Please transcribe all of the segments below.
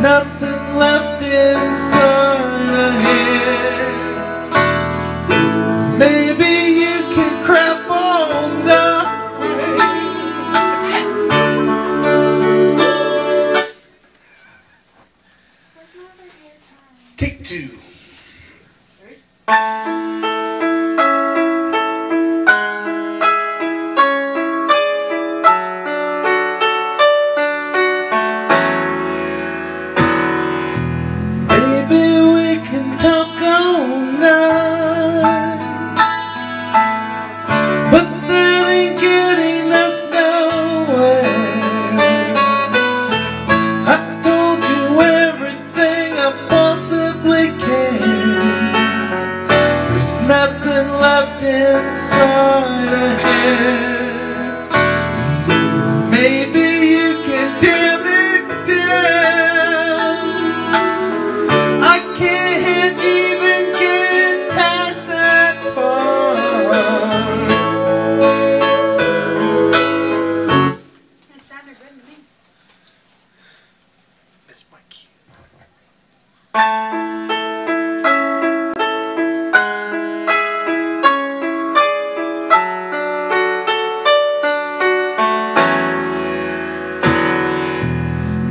nothing left inside of here. Maybe you can crap all night. Take two. Nothing left inside of here. Maybe you can dim it down. I can't even get past that part. That sounded good to me. It's my cue.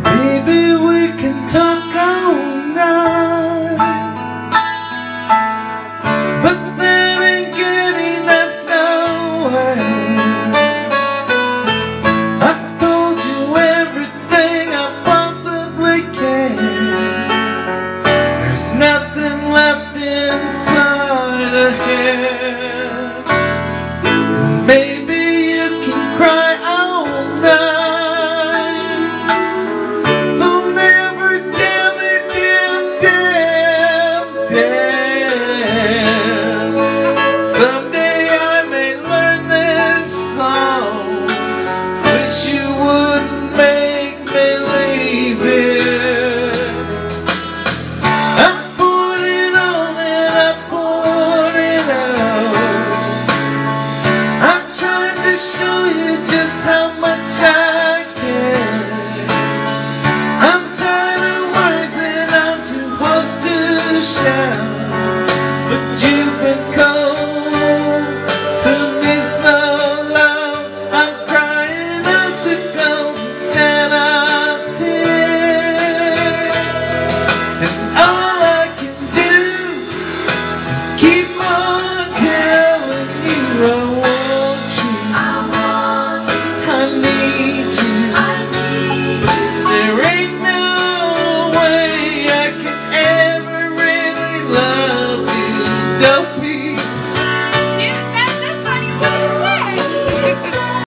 Maybe we can talk out.